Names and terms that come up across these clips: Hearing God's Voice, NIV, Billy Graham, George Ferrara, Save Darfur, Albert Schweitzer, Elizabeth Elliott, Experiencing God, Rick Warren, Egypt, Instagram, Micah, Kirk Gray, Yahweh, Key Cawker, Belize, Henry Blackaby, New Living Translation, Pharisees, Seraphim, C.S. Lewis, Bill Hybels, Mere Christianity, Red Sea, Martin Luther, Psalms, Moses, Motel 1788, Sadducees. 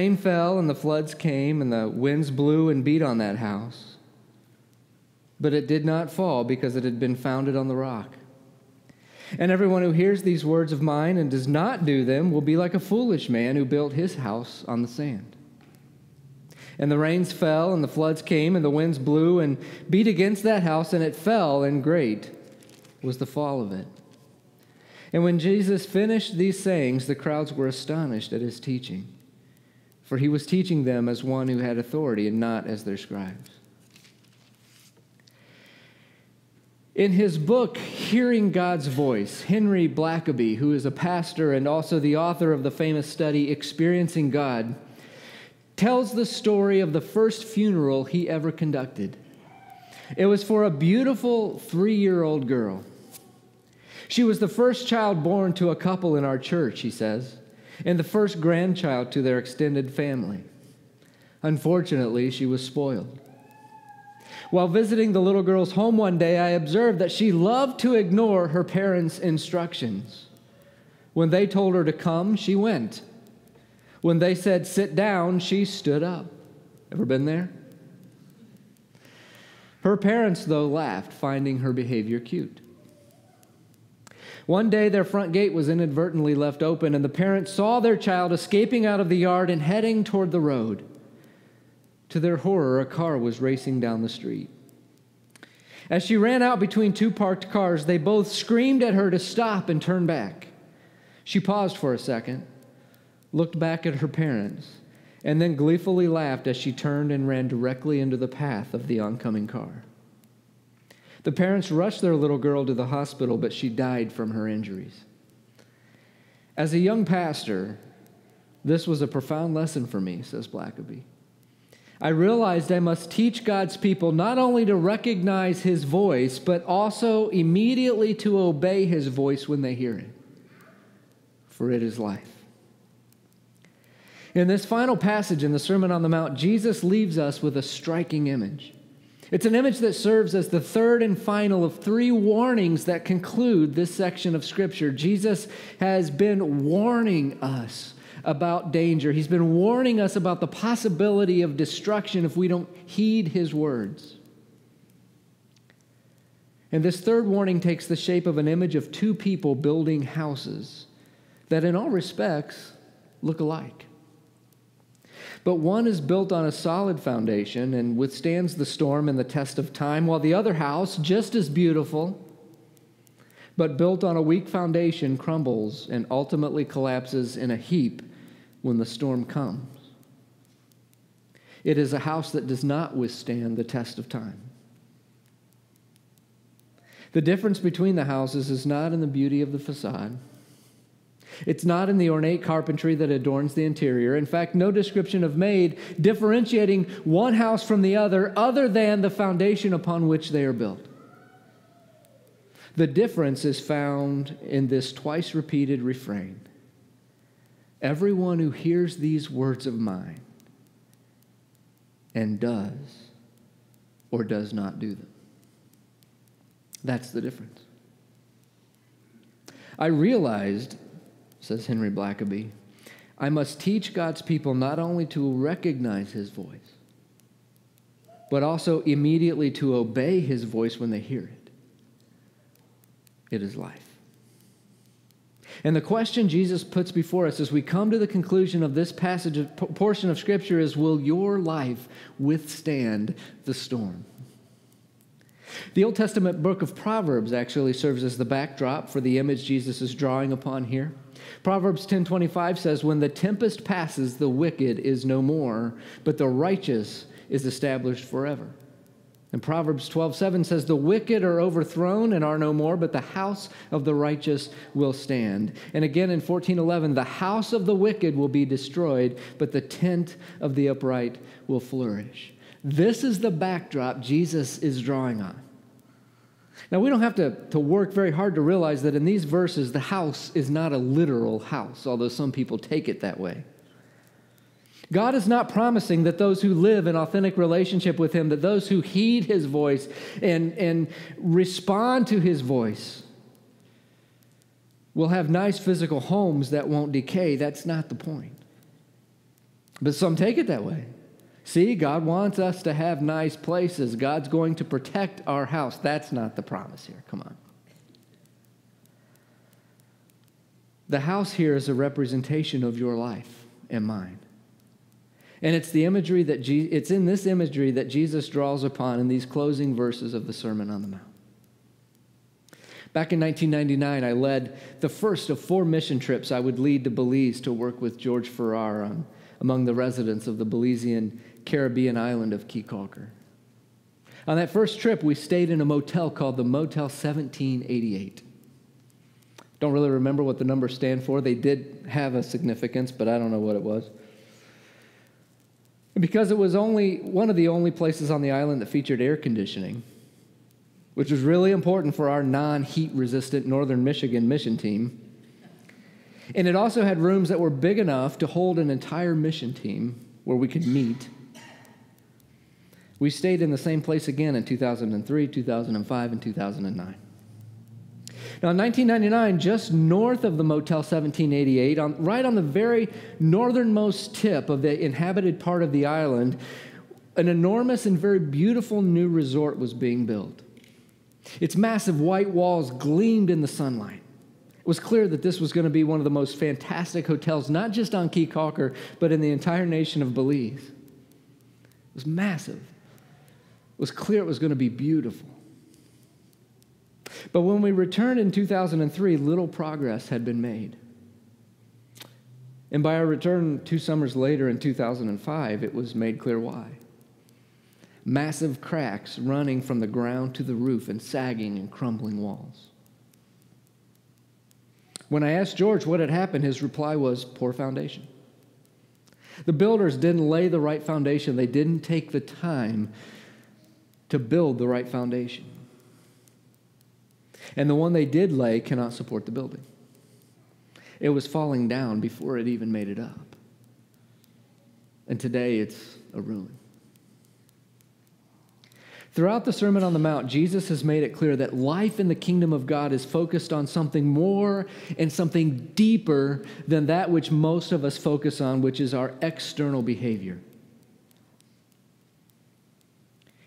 rain fell and the floods came and the winds blew and beat on that house. But it did not fall because it had been founded on the rock. And everyone who hears these words of mine and does not do them will be like a foolish man who built his house on the sand. And the rains fell and the floods came and the winds blew and beat against that house, and it fell, and great was the fall of it. And when Jesus finished these sayings, the crowds were astonished at his teaching, for he was teaching them as one who had authority and not as their scribes. In his book, Hearing God's Voice, Henry Blackaby, who is a pastor and also the author of the famous study, Experiencing God, tells the story of the first funeral he ever conducted. It was for a beautiful 3-year-old girl. She was the first child born to a couple in our church, he says, and the first grandchild to their extended family. Unfortunately, she was spoiled. While visiting the little girl's home one day, I observed that she loved to ignore her parents' instructions. When they told her to come, she went. When they said, sit down, she stood up. Ever been there? Her parents, though, laughed, finding her behavior cute. One day, their front gate was inadvertently left open, and the parents saw their child escaping out of the yard and heading toward the road. To their horror, a car was racing down the street. As she ran out between two parked cars, they both screamed at her to stop and turn back. She paused for a second, looked back at her parents, and then gleefully laughed as she turned and ran directly into the path of the oncoming car. The parents rushed their little girl to the hospital, but she died from her injuries. As a young pastor, this was a profound lesson for me, says Blackaby. I realized I must teach God's people not only to recognize his voice, but also immediately to obey his voice when they hear it, for it is life. In this final passage in the Sermon on the Mount, Jesus leaves us with a striking image. It's an image that serves as the third and final of 3 warnings that conclude this section of Scripture. Jesus has been warning us about danger. He's been warning us about the possibility of destruction if we don't heed his words. And this third warning takes the shape of an image of 2 people building houses that in all respects look alike. But one is built on a solid foundation and withstands the storm and the test of time, while the other house, just as beautiful, but built on a weak foundation, crumbles and ultimately collapses in a heap when the storm comes. It is a house that does not withstand the test of time. The difference between the houses is not in the beauty of the facade. It's not in the ornate carpentry that adorns the interior. In fact, no description is made differentiating one house from the other, other than the foundation upon which they are built. The difference is found in this twice-repeated refrain. Everyone who hears these words of mine and does or does not do them. That's the difference. I realized, says Henry Blackaby, I must teach God's people not only to recognize his voice, but also immediately to obey his voice when they hear it. It is life. And the question Jesus puts before us as we come to the conclusion of this passage, portion of Scripture, is, will your life withstand the storm? The Old Testament book of Proverbs actually serves as the backdrop for the image Jesus is drawing upon here. Proverbs 10:25 says, when the tempest passes, the wicked is no more, but the righteous is established forever. And Proverbs 12:7 says, the wicked are overthrown and are no more, but the house of the righteous will stand. And again in 14:11, the house of the wicked will be destroyed, but the tent of the upright will flourish. This is the backdrop Jesus is drawing on. Now, we don't have to work very hard to realize that in these verses, the house is not a literal house, although some people take it that way. God is not promising that those who live in authentic relationship with him, that those who heed his voice and respond to his voice will have nice physical homes that won't decay. That's not the point. But some take it that way. See, God wants us to have nice places. God's going to protect our house. That's not the promise here. Come on. The house here is a representation of your life and mine. And it's the imagery that it's in this imagery that Jesus draws upon in these closing verses of the Sermon on the Mount. Back in 1999, I led the first of 4 mission trips I would lead to Belize to work with George Ferrara among the residents of the Belizean Caribbean island of Key Cawker. On that first trip, we stayed in a motel called the Motel 1788. Don't really remember what the numbers stand for. They did have a significance, but I don't know what it was. And because it was only one of the only places on the island that featured air conditioning, which was really important for our non-heat-resistant Northern Michigan mission team. And it also had rooms that were big enough to hold an entire mission team where we could meet. We stayed in the same place again in 2003, 2005, and 2009. Now, in 1999, just north of the Motel 1788, right on the very northernmost tip of the inhabited part of the island, an enormous and very beautiful new resort was being built. Its massive white walls gleamed in the sunlight. It was clear that this was going to be one of the most fantastic hotels, not just on Key Cawker, but in the entire nation of Belize. It was massive. It was clear it was going to be beautiful. But when we returned in 2003, little progress had been made. And by our return 2 summers later in 2005, it was made clear why. Massive cracks running from the ground to the roof and sagging and crumbling walls. When I asked George what had happened, his reply was, poor foundation. The builders didn't lay the right foundation. They didn't take the time to build the right foundation. And the one they did lay cannot support the building. It was falling down before it even made it up. And today it's a ruin. Throughout the Sermon on the Mount, Jesus has made it clear that life in the kingdom of God is focused on something more and something deeper than that which most of us focus on, which is our external behavior.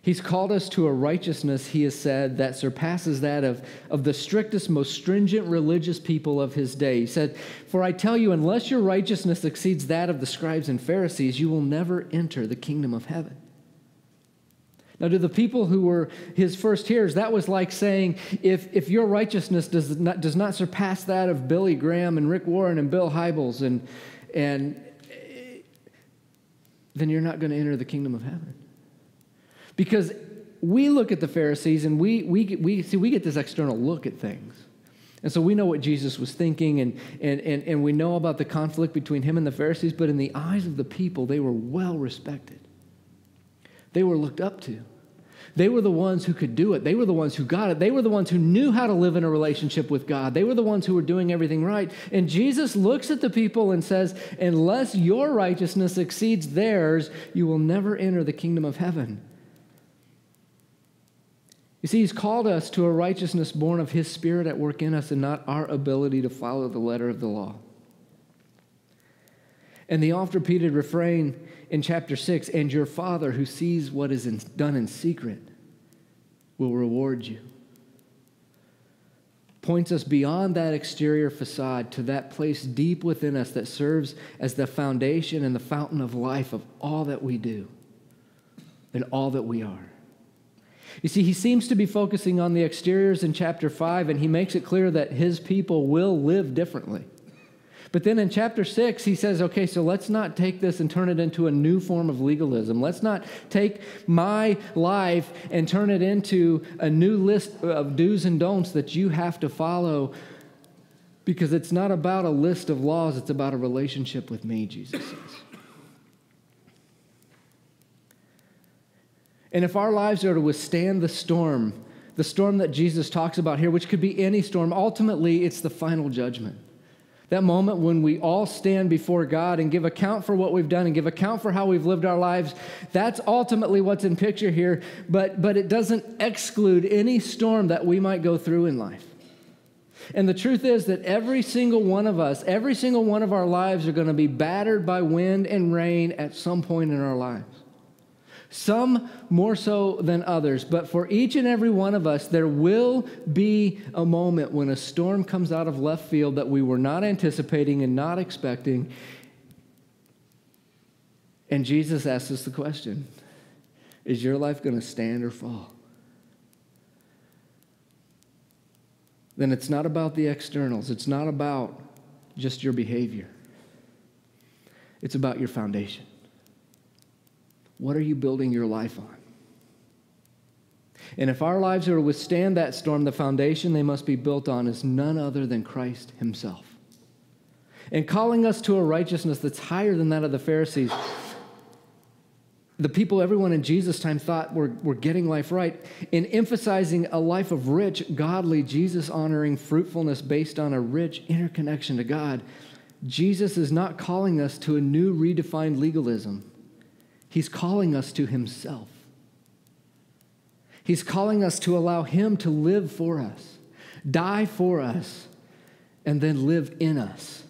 He's called us to a righteousness, he has said, that surpasses that of the strictest, most stringent religious people of his day. He said, "For I tell you, unless your righteousness exceeds that of the scribes and Pharisees, you will never enter the kingdom of heaven." Now, to the people who were his first hearers, that was like saying, if your righteousness does not surpass that of Billy Graham and Rick Warren and Bill Hybels, then you're not going to enter the kingdom of heaven. Because we look at the Pharisees and we get this external look at things. And so we know what Jesus was thinking and we know about the conflict between him and the Pharisees, but in the eyes of the people, they were well respected. They were looked up to. They were the ones who could do it. They were the ones who got it. They were the ones who knew how to live in a relationship with God. They were the ones who were doing everything right. And Jesus looks at the people and says, unless your righteousness exceeds theirs, you will never enter the kingdom of heaven. You see, he's called us to a righteousness born of his Spirit at work in us and not our ability to follow the letter of the law. And the oft-repeated refrain in chapter 6, and your Father who sees what is done in secret will reward you, points us beyond that exterior facade to that place deep within us that serves as the foundation and the fountain of life of all that we do and all that we are. You see, he seems to be focusing on the exteriors in chapter 5, and he makes it clear that his people will live differently. But then in chapter 6, he says, okay, so let's not take this and turn it into a new form of legalism. Let's not take my life and turn it into a new list of do's and don'ts that you have to follow, because it's not about a list of laws, it's about a relationship with me, Jesus says. And if our lives are to withstand the storm that Jesus talks about here, which could be any storm, ultimately it's the final judgment. That moment when we all stand before God and give account for what we've done and give account for how we've lived our lives, that's ultimately what's in picture here, but it doesn't exclude any storm that we might go through in life. And the truth is that every single one of us, every single one of our lives are going to be battered by wind and rain at some point in our lives. Some more so than others, but for each and every one of us, there will be a moment when a storm comes out of left field that we were not anticipating and not expecting. And Jesus asks us the question, is your life going to stand or fall? Then it's not about the externals. It's not about just your behavior. It's about your foundation. What are you building your life on? And if our lives are to withstand that storm, the foundation they must be built on is none other than Christ himself. And calling us to a righteousness that's higher than that of the Pharisees, the people everyone in Jesus' time thought were getting life right, in emphasizing a life of rich, godly, Jesus-honoring fruitfulness based on a rich interconnection to God, Jesus is not calling us to a new redefined legalism. He's calling us to himself. He's calling us to allow him to live for us, die for us, and then live in us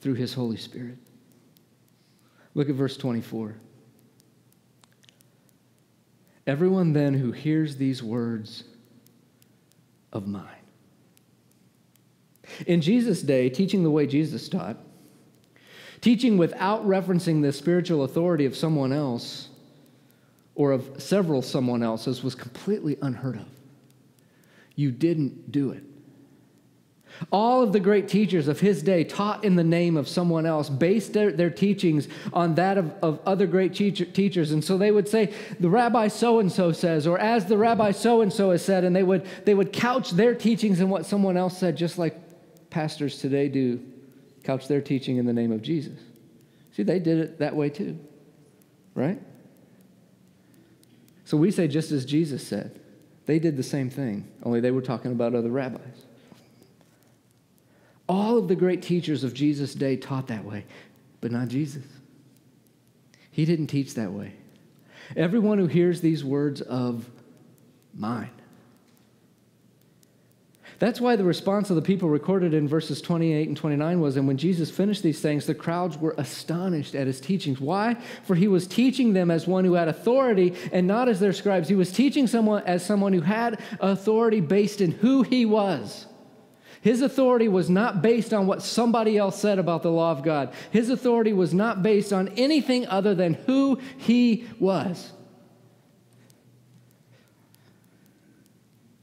through his Holy Spirit. Look at verse 24. Everyone then who hears these words of mine. In Jesus' day, teaching the way Jesus taught, teaching without referencing the spiritual authority of someone else or of several someone else's was completely unheard of. You didn't do it. All of the great teachers of his day taught in the name of someone else, based their teachings on that of other great teachers. And so they would say, the rabbi so-and-so says, or as the rabbi so-and-so has said, and they would couch their teachings in what someone else said, just like pastors today do, couch their teaching in the name of Jesus. See, they did it that way too, right? So we say just as Jesus said. They did the same thing, only they were talking about other rabbis. All of the great teachers of Jesus' day taught that way, but not Jesus. He didn't teach that way. Everyone who hears these words of mine. That's why the response of the people recorded in verses 28 and 29 was, and when Jesus finished these things, the crowds were astonished at his teachings. Why? For he was teaching them as one who had authority and not as their scribes. He was teaching someone as someone who had authority based in who he was. His authority was not based on what somebody else said about the law of God. His authority was not based on anything other than who he was.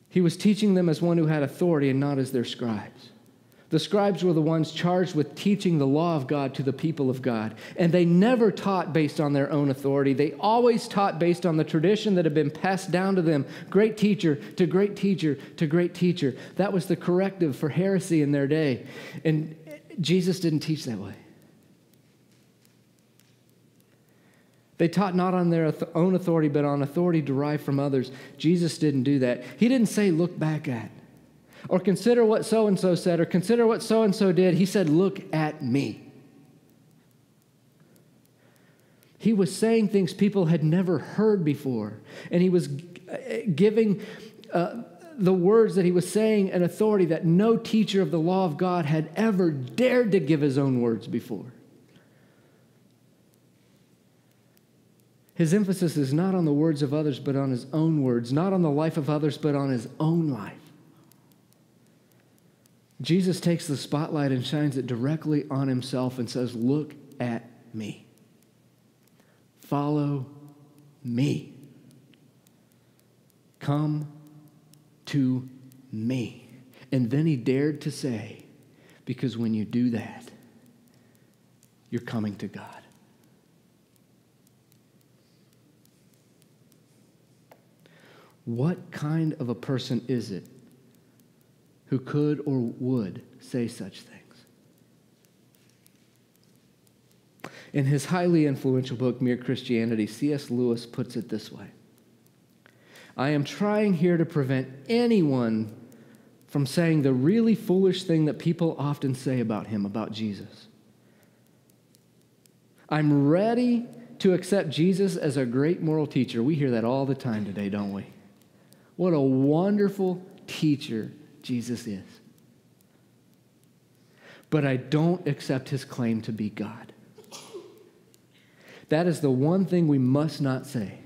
He was teaching them as one who had authority and not as their scribes. The scribes were the ones charged with teaching the law of God to the people of God. And they never taught based on their own authority. They always taught based on the tradition that had been passed down to them. Great teacher to great teacher to great teacher. That was the corrective for heresy in their day. And Jesus didn't teach that way. They taught not on their own authority, but on authority derived from others. Jesus didn't do that. He didn't say, look back at it, or consider what so-and-so said, or consider what so-and-so did. He said, look at me. He was saying things people had never heard before, and he was giving the words that he was saying an authority that no teacher of the law of God had ever dared to give his own words before. His emphasis is not on the words of others, but on his own words, not on the life of others, but on his own life. Jesus takes the spotlight and shines it directly on himself and says, look at me. Follow me. Come to me. And then he dared to say, because when you do that, you're coming to God. What kind of a person is it who could or would say such things? In his highly influential book, Mere Christianity, C.S. Lewis puts it this way. I am trying here to prevent anyone from saying the really foolish thing that people often say about him, about Jesus. I'm ready to accept Jesus as a great moral teacher. We hear that all the time today, don't we? What a wonderful teacher Jesus is. but I don't accept his claim to be God. That is the one thing we must not say.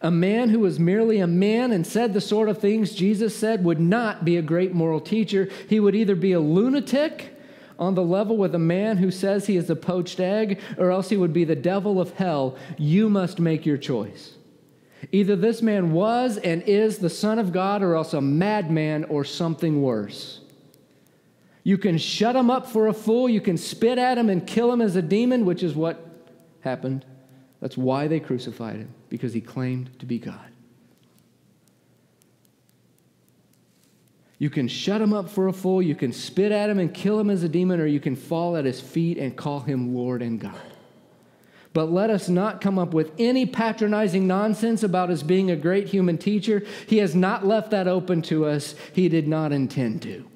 A man who was merely a man and said the sort of things Jesus said would not be a great moral teacher. He would either be a lunatic on the level with a man who says he is a poached egg, or else he would be the devil of hell. You must make your choice. Either this man was and is the Son of God, or else a madman or something worse. You can shut him up for a fool. You can spit at him and kill him as a demon, which is what happened. That's why they crucified him, because he claimed to be God. You can shut him up for a fool, you can spit at him and kill him as a demon, or you can fall at his feet and call him Lord and God. But let us not come up with any patronizing nonsense about his being a great human teacher. He has not left that open to us. He did not intend to.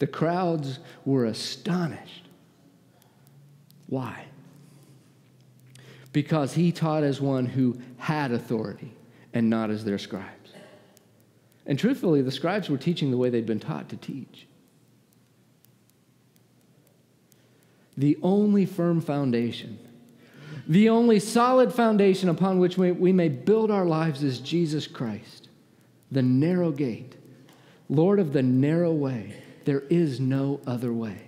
The crowds were astonished. Why? Because he taught as one who had authority and not as their scribe. And truthfully, the scribes were teaching the way they'd been taught to teach. The only firm foundation, the only solid foundation upon which we may build our lives is Jesus Christ, the narrow gate, Lord of the narrow way. There is no other way.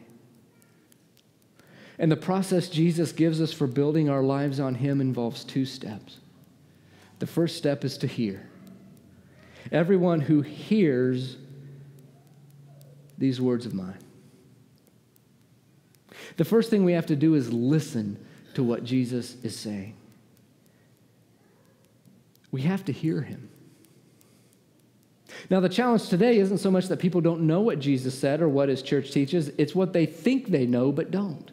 And the process Jesus gives us for building our lives on him involves two steps. The first step is to hear. Everyone who hears these words of mine. The first thing we have to do is listen to what Jesus is saying. We have to hear him. Now, the challenge today isn't so much that people don't know what Jesus said or what his church teaches. It's what they think they know but don't.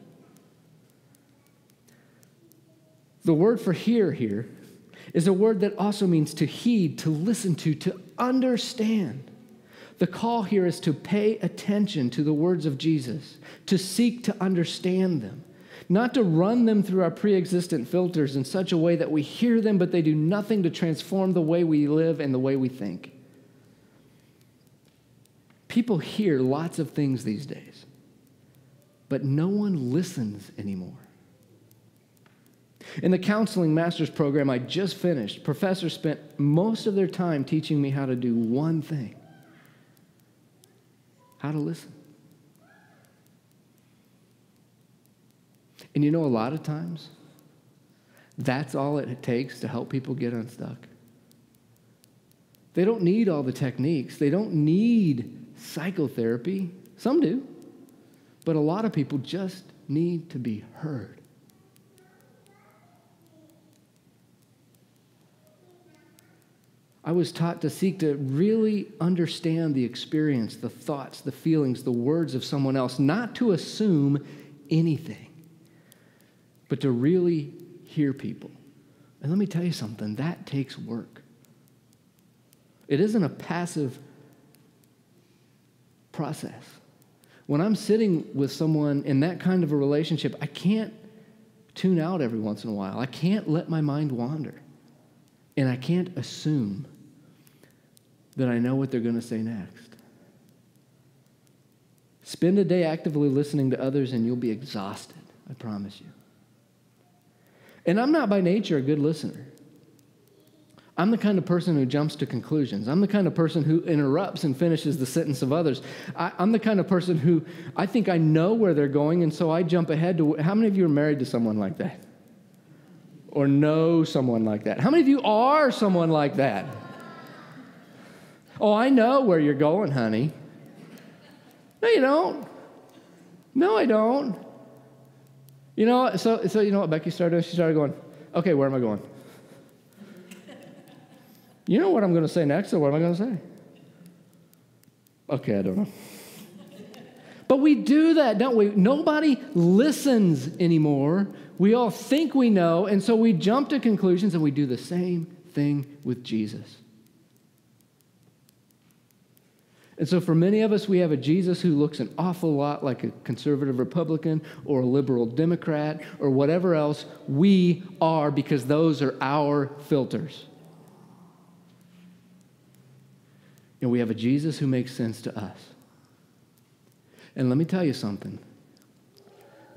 The word for hear here is a word that also means to heed, to listen to understand. The call here is to pay attention to the words of Jesus, to seek to understand them, not to run them through our pre-existent filters in such a way that we hear them, but they do nothing to transform the way we live and the way we think. People hear lots of things these days, but no one listens anymore. In the counseling master's program I just finished, professors spent most of their time teaching me how to do one thing. How to listen. And you know, a lot of times, that's all it takes to help people get unstuck. They don't need all the techniques. They don't need psychotherapy. Some do. But a lot of people just need to be heard. I was taught to seek to really understand the experience, the thoughts, the feelings, the words of someone else, not to assume anything, but to really hear people. And let me tell you something, that takes work. It isn't a passive process. When I'm sitting with someone in that kind of a relationship, I can't tune out every once in a while. I can't let my mind wander. And I can't assume that I know what they're going to say next. Spend a day actively listening to others and you'll be exhausted, I promise you. And I'm not by nature a good listener. I'm the kind of person who jumps to conclusions. I'm the kind of person who interrupts and finishes the sentence of others. I'm the kind of person who, I think I know where they're going, and so I jump ahead to, how many of you are married to someone like that? Or know someone like that? How many of you are someone like that? Oh, I know where you're going, honey. No, you don't. No, I don't. You know, so you know what Becky started doing? She started going, okay, where am I going? You know what I'm going to say next, so what am I going to say? Okay, I don't know. But we do that, don't we? Nobody listens anymore. We all think we know, and so we jump to conclusions, and we do the same thing with Jesus. And so for many of us, we have a Jesus who looks an awful lot like a conservative Republican or a liberal Democrat or whatever else we are, because those are our filters. And we have a Jesus who makes sense to us. And let me tell you something.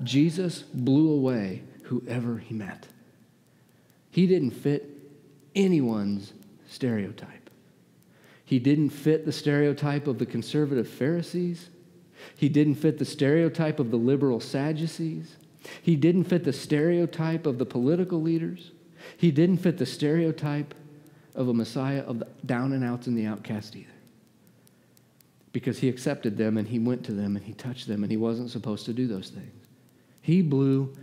Jesus blew away whoever he met. He didn't fit anyone's stereotype. He didn't fit the stereotype of the conservative Pharisees. He didn't fit the stereotype of the liberal Sadducees. He didn't fit the stereotype of the political leaders. He didn't fit the stereotype of a Messiah of the down and outs and the outcast either. Because he accepted them and he went to them and he touched them and he wasn't supposed to do those things. He blew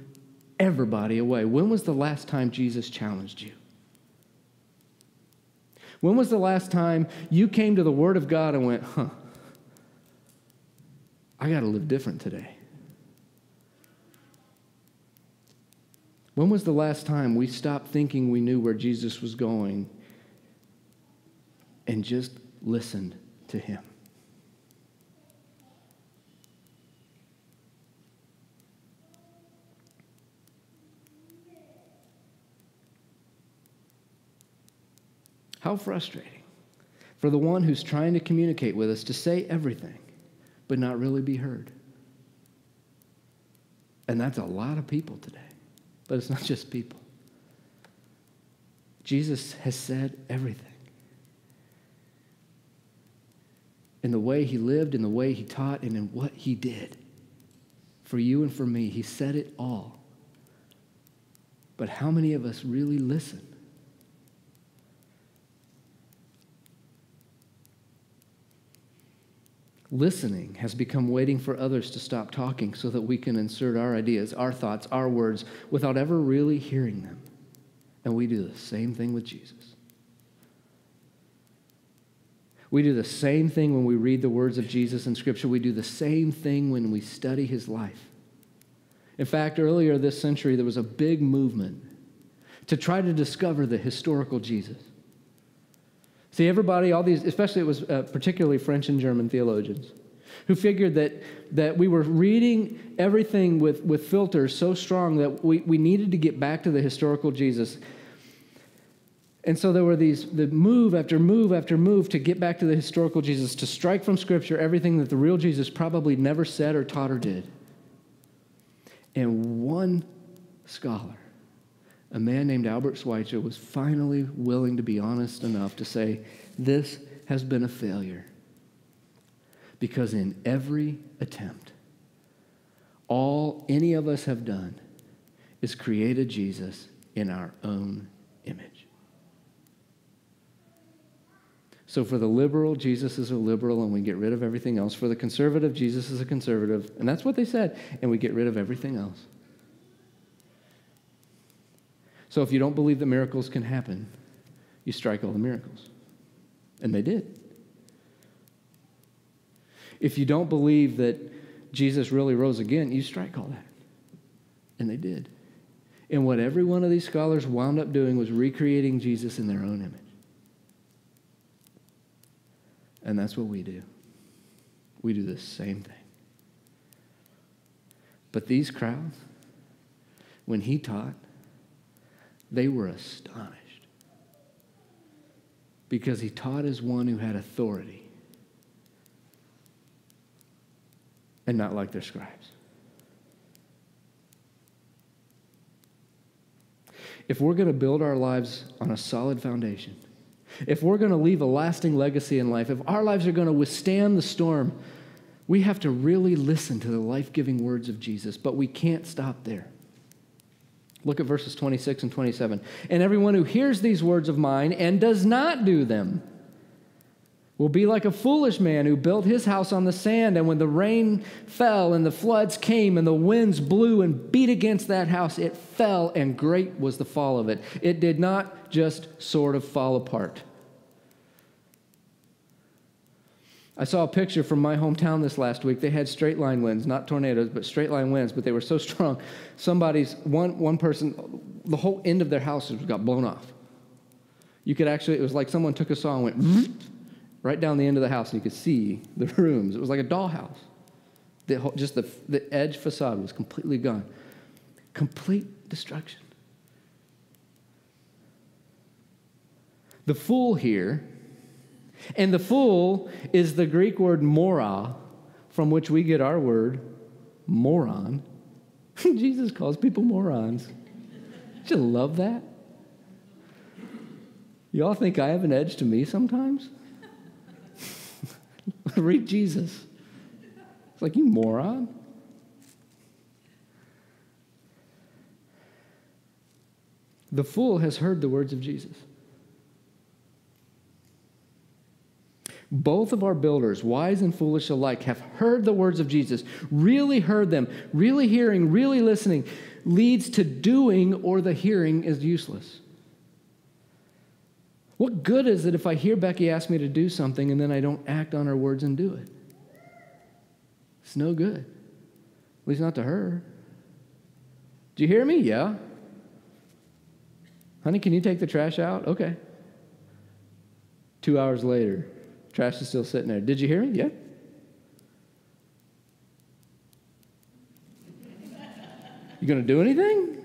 everybody away. When was the last time Jesus challenged you? When was the last time you came to the Word of God and went, huh, I got to live different today? When was the last time we stopped thinking we knew where Jesus was going and just listened to him? How frustrating for the one who's trying to communicate with us to say everything but not really be heard. And that's a lot of people today, but it's not just people. Jesus has said everything. In the way he lived, in the way he taught, and in what he did. For you and for me, he said it all. But how many of us really listen? Listening has become waiting for others to stop talking so that we can insert our ideas, our thoughts, our words, without ever really hearing them. And we do the same thing with Jesus. We do the same thing when we read the words of Jesus in Scripture. We do the same thing when we study his life. In fact, earlier this century, there was a big movement to try to discover the historical Jesus. See, everybody, all these, especially it was particularly French and German theologians, who figured that we were reading everything with filters so strong that we needed to get back to the historical Jesus. And so there were the move after move after move to get back to the historical Jesus, to strike from Scripture everything that the real Jesus probably never said or taught or did. And one scholar, a man named Albert Schweitzer, was finally willing to be honest enough to say, this has been a failure. Because in every attempt, all any of us have done is created Jesus in our own image. So for the liberal, Jesus is a liberal, and we get rid of everything else. For the conservative, Jesus is a conservative, and that's what they said, and we get rid of everything else. So if you don't believe that miracles can happen, you strike all the miracles. And they did. If you don't believe that Jesus really rose again, you strike all that. And they did. And what every one of these scholars wound up doing was recreating Jesus in their own image. And that's what we do. We do the same thing. But these crowds, when he taught, they were astonished because he taught as one who had authority and not like their scribes. If we're going to build our lives on a solid foundation, if we're going to leave a lasting legacy in life, if our lives are going to withstand the storm, we have to really listen to the life-giving words of Jesus, but we can't stop there. Look at verses 26 and 27. And everyone who hears these words of mine and does not do them will be like a foolish man who built his house on the sand, and when the rain fell and the floods came and the winds blew and beat against that house, it fell, and great was the fall of it. It did not just sort of fall apart. I saw a picture from my hometown this last week. They had straight line winds, not tornadoes, but straight line winds, but they were so strong. One person, the whole end of their house got blown off. You could actually, it was like someone took a saw and went right down the end of the house, and you could see the rooms. It was like a dollhouse. The edge facade was completely gone. Complete destruction. The fool here. And the fool is the Greek word mora, from which we get our word, moron. Jesus calls people morons. Don't you love that? Y'all think I have an edge to me sometimes? Read Jesus. It's like, you moron. The fool has heard the words of Jesus. Both of our builders, wise and foolish alike, have heard the words of Jesus, really heard them. Really hearing, really listening leads to doing, or the hearing is useless. What good is it if I hear Becky ask me to do something and then I don't act on her words and do it? It's no good. At least not to her. Do you hear me? Yeah. Honey, can you take the trash out? Okay. 2 hours later, trash is still sitting there. Did you hear me? Yeah. You going to do anything?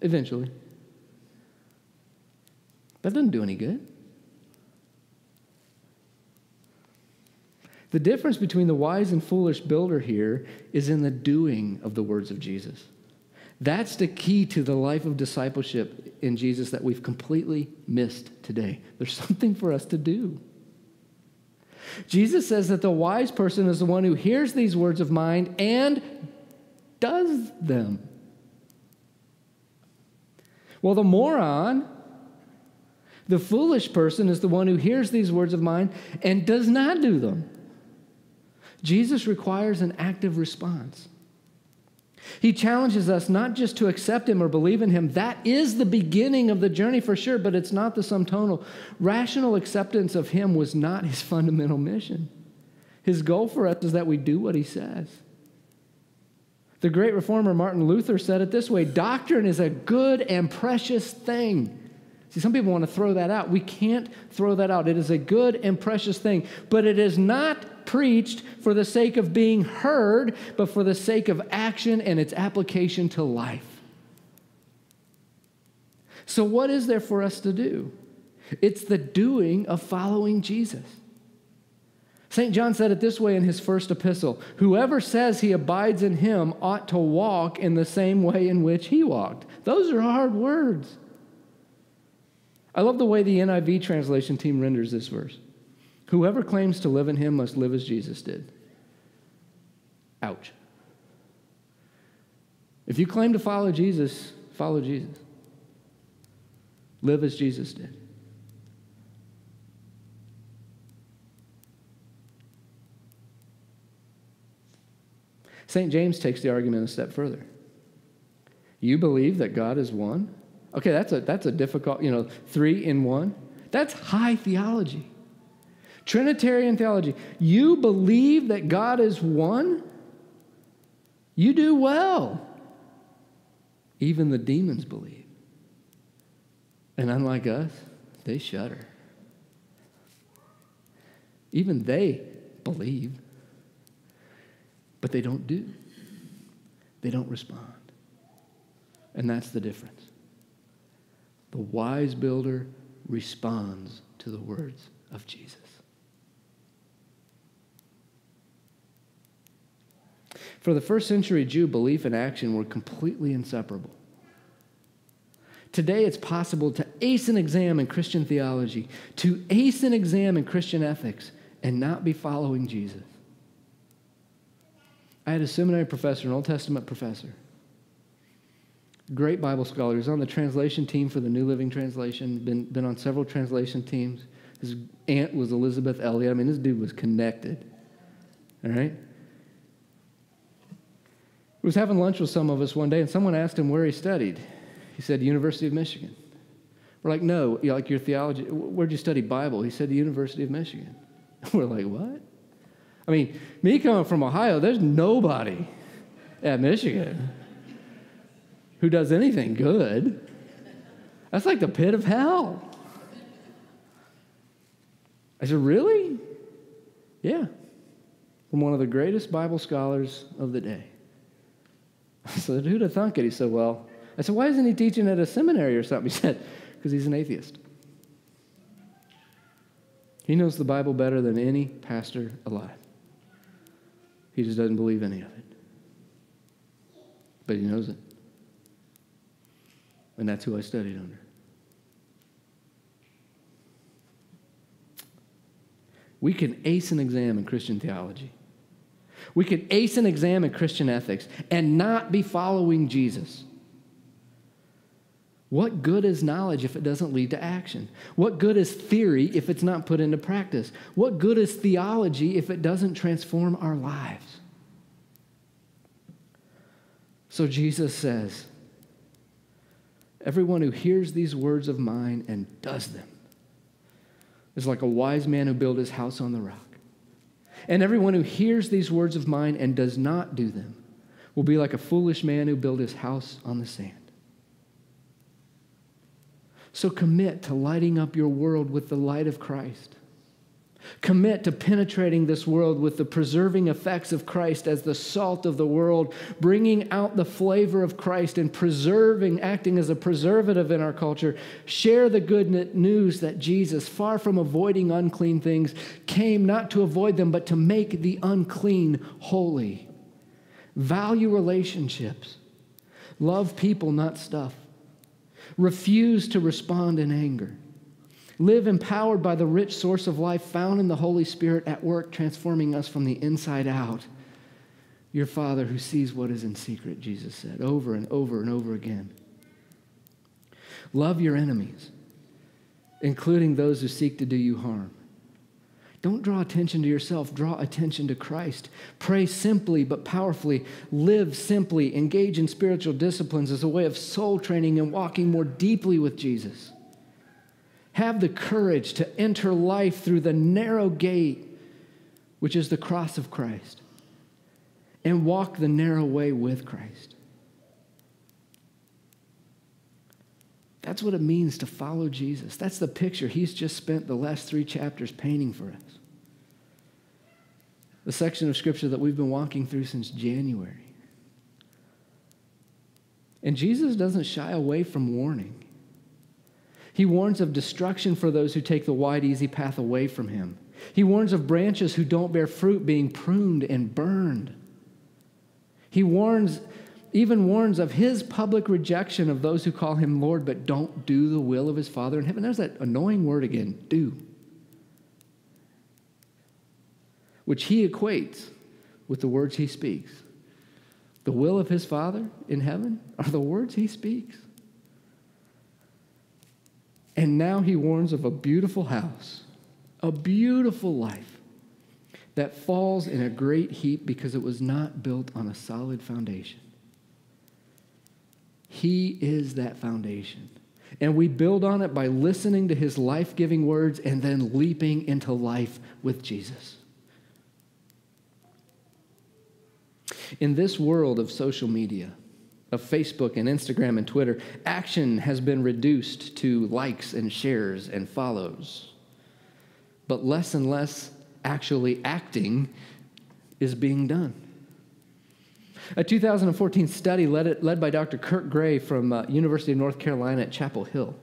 Eventually. That doesn't do any good. The difference between the wise and foolish builder here is in the doing of the words of Jesus. That's the key to the life of discipleship in Jesus that we've completely missed today. There's something for us to do. Jesus says that the wise person is the one who hears these words of mine and does them. Well, the moron, the foolish person, is the one who hears these words of mine and does not do them. Jesus requires an active response. He challenges us not just to accept him or believe in him. That is the beginning of the journey for sure, but it's not the sum total. Rational acceptance of him was not his fundamental mission. His goal for us is that we do what he says. The great reformer Martin Luther said it this way: doctrine is a good and precious thing. See, some people want to throw that out. We can't throw that out. It is a good and precious thing, but it is not preached for the sake of being heard, but for the sake of action and its application to life. So what is there for us to do? It's the doing of following Jesus. St. John said it this way in his first epistle: whoever says he abides in him ought to walk in the same way in which he walked. Those are hard words. I love the way the NIV translation team renders this verse. Whoever claims to live in him must live as Jesus did. Ouch. If you claim to follow Jesus, follow Jesus. Live as Jesus did. St. James takes the argument a step further. You believe that God is one? Okay, that's a difficult, three in one. That's high theology. Trinitarian theology. You believe that God is one? You do well. Even the demons believe. And unlike us, they shudder. Even they believe, but they don't do. They don't respond. And that's the difference. The wise builder responds to the words of Jesus. For the first century Jew, belief and action were completely inseparable. Today, it's possible to ace an exam in Christian theology, to ace an exam in Christian ethics, and not be following Jesus. I had a seminary professor, an Old Testament professor, great Bible scholar. He's on the translation team for the New Living Translation, been on several translation teams. His aunt was Elizabeth Elliott. I mean, this dude was connected, all right? He was having lunch with some of us one day, and someone asked him where he studied. He said, University of Michigan. We're like, no, like your theology, where'd you study Bible? He said, the University of Michigan. We're like, what? I mean, me coming from Ohio, there's nobody at Michigan who does anything good. That's like the pit of hell. I said, really? Yeah. From one of the greatest Bible scholars of the day. I said, who'd have thunk it? He said, well, I said, why isn't he teaching at a seminary or something? He said, because he's an atheist. He knows the Bible better than any pastor alive. He just doesn't believe any of it. But he knows it. And that's who I studied under. We can ace an exam in Christian theology. We can ace an exam in Christian ethics and not be following Jesus. What good is knowledge if it doesn't lead to action? What good is theory if it's not put into practice? What good is theology if it doesn't transform our lives? So Jesus says, everyone who hears these words of mine and does them is like a wise man who built his house on the rock. And everyone who hears these words of mine and does not do them will be like a foolish man who built his house on the sand. So commit to lighting up your world with the light of Christ. Commit to penetrating this world with the preserving effects of Christ as the salt of the world, bringing out the flavor of Christ and preserving, acting as a preservative in our culture. Share the good news that Jesus, far from avoiding unclean things, came not to avoid them, but to make the unclean holy. Value relationships. Love people, not stuff. Refuse to respond in anger. Live empowered by the rich source of life found in the Holy Spirit at work, transforming us from the inside out. Your Father who sees what is in secret, Jesus said, over and over and over again. Love your enemies, including those who seek to do you harm. Don't draw attention to yourself. Draw attention to Christ. Pray simply but powerfully. Live simply. Engage in spiritual disciplines as a way of soul training and walking more deeply with Jesus. Have the courage to enter life through the narrow gate, which is the cross of Christ, and walk the narrow way with Christ. That's what it means to follow Jesus. That's the picture he's just spent the last 3 chapters painting for us. The section of Scripture that we've been walking through since January. And Jesus doesn't shy away from warning. He warns of destruction for those who take the wide, easy path away from him. He warns of branches who don't bear fruit being pruned and burned. He warns, even warns of his public rejection of those who call him Lord but don't do the will of his Father in heaven. There's that annoying word again, do, which he equates with the words he speaks. The will of his Father in heaven are the words he speaks. And now he warns of a beautiful house, a beautiful life that falls in a great heap because it was not built on a solid foundation. He is that foundation. And we build on it by listening to his life-giving words and then leaping into life with Jesus. In this world of social media, of Facebook and Instagram and Twitter, action has been reduced to likes and shares and follows. But less and less actually acting is being done. A 2014 study led by Dr. Kirk Gray from University of North Carolina at Chapel Hill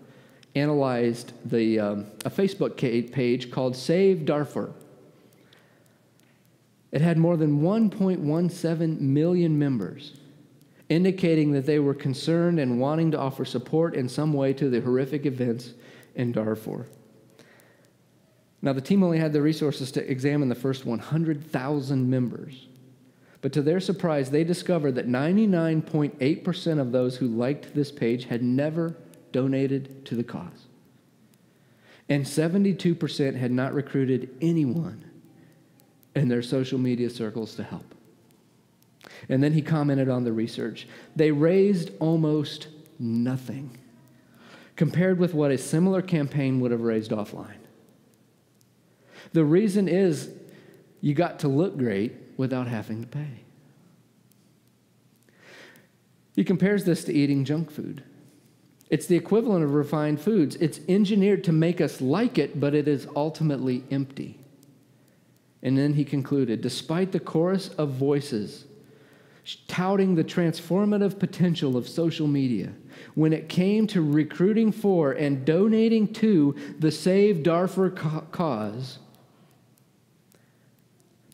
analyzed a Facebook page called Save Darfur. It had more than 1.17 million members, indicating that they were concerned and wanting to offer support in some way to the horrific events in Darfur. Now, the team only had the resources to examine the first 100,000 members, but to their surprise, they discovered that 99.8% of those who liked this page had never donated to the cause, and 72% had not recruited anyone in their social media circles to help. And then he commented on the research. They raised almost nothing compared with what a similar campaign would have raised offline. The reason is you got to look great without having to pay. He compares this to eating junk food. It's the equivalent of refined foods. It's engineered to make us like it, but it is ultimately empty. And then he concluded, despite the chorus of voices touting the transformative potential of social media, when it came to recruiting for and donating to the Save Darfur cause,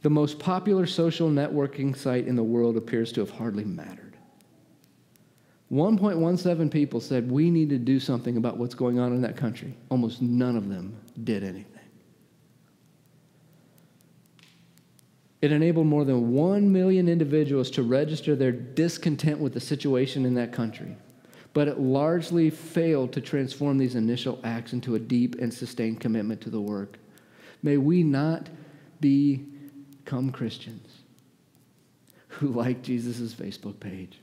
the most popular social networking site in the world appears to have hardly mattered. 1.17 people said, we need to do something about what's going on in that country. Almost none of them did anything. It enabled more than 1 million individuals to register their discontent with the situation in that country, but it largely failed to transform these initial acts into a deep and sustained commitment to the work. May we not become Christians who like Jesus' Facebook page,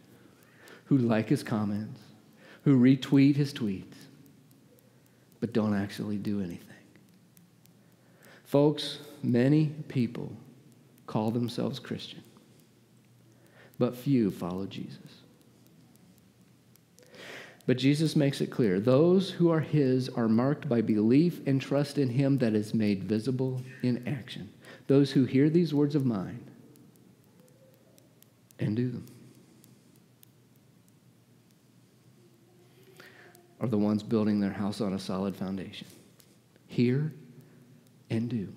who like his comments, who retweet his tweets, but don't actually do anything. Folks, many people call themselves Christian, but few follow Jesus. But Jesus makes it clear, those who are his are marked by belief and trust in him that is made visible in action. Those who hear these words of mine and do them are the ones building their house on a solid foundation. Hear and do.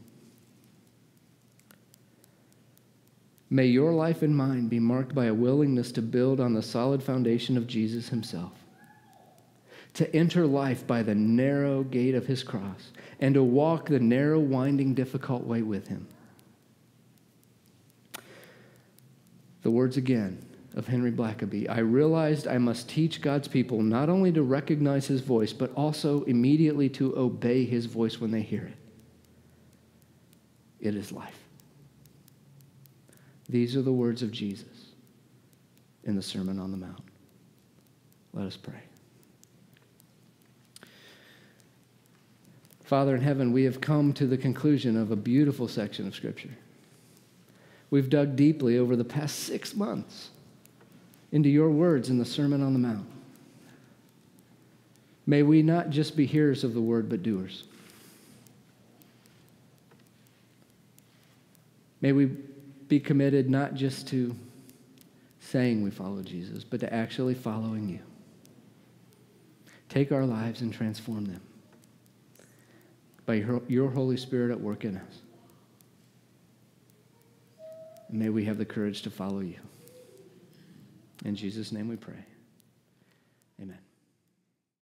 May your life and mine be marked by a willingness to build on the solid foundation of Jesus himself, to enter life by the narrow gate of his cross, and to walk the narrow, winding, difficult way with him. The words again of Henry Blackaby, I realized I must teach God's people not only to recognize his voice, but also immediately to obey his voice when they hear it. It is life. These are the words of Jesus in the Sermon on the Mount. Let us pray. Father in heaven, we have come to the conclusion of a beautiful section of Scripture. We've dug deeply over the past 6 months into your words in the Sermon on the Mount. May we not just be hearers of the word, but doers. May we be committed not just to saying we follow Jesus, but to actually following you. Take our lives and transform them by your Holy Spirit at work in us. And may we have the courage to follow you. In Jesus' name we pray. Amen.